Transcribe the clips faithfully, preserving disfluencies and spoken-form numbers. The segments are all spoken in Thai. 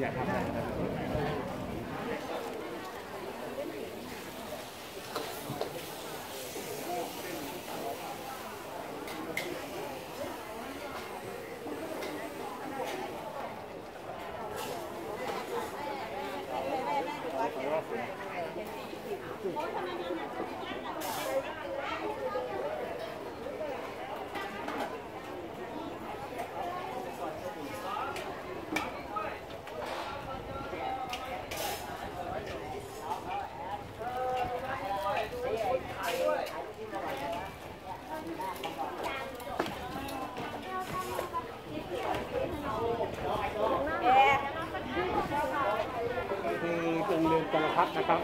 อยากทำอะไรครับนะครับ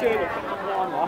เจอแบบทำร้อนเหรอ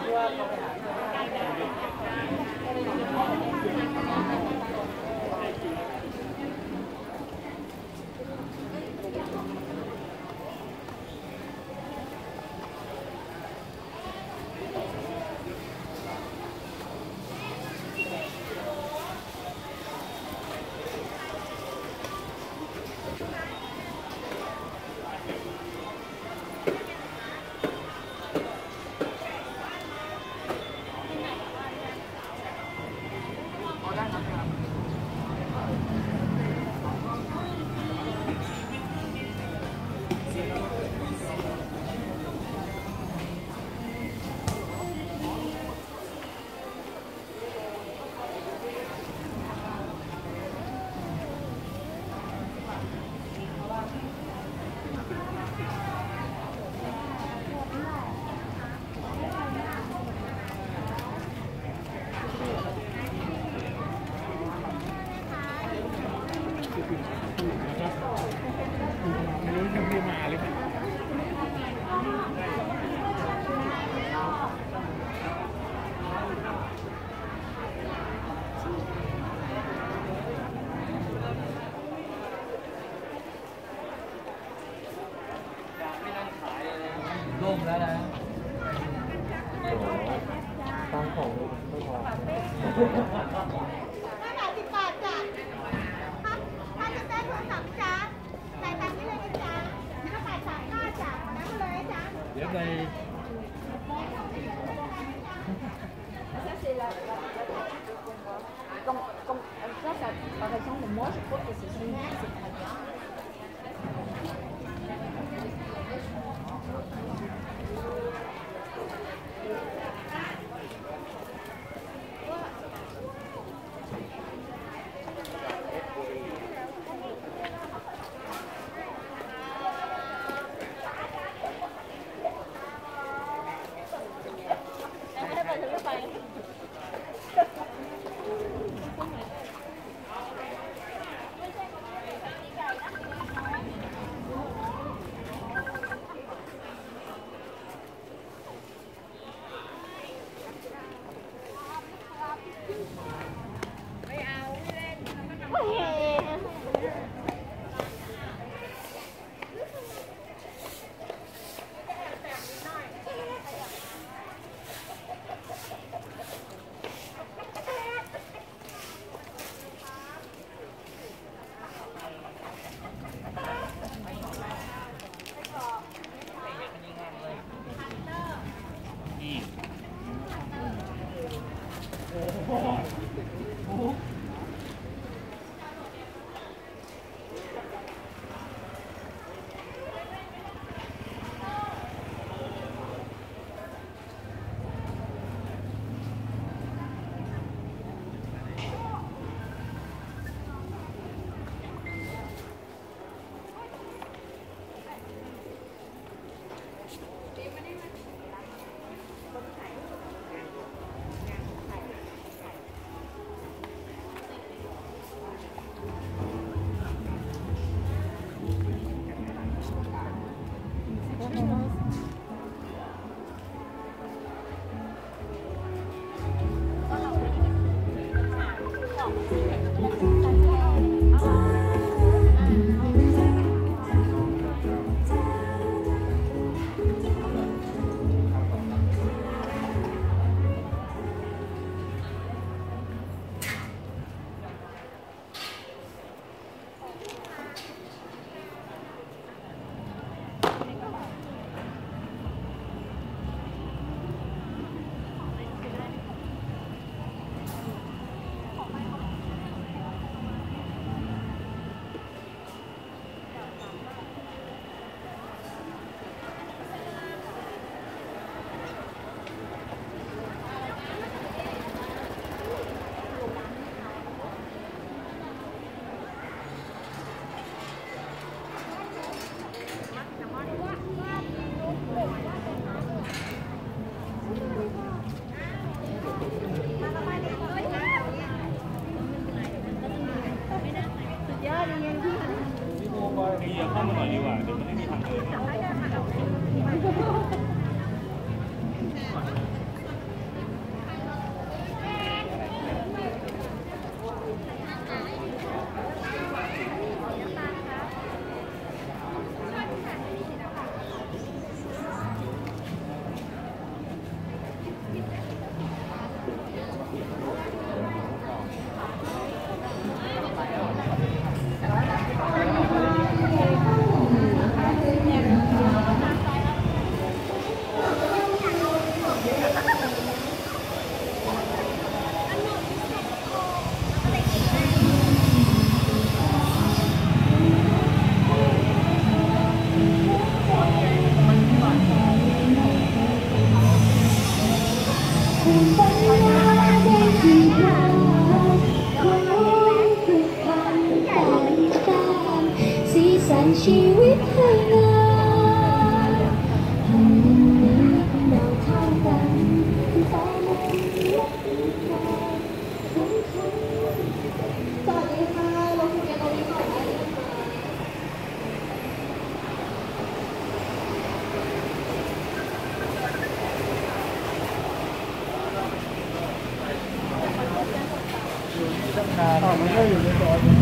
那我们这有一个。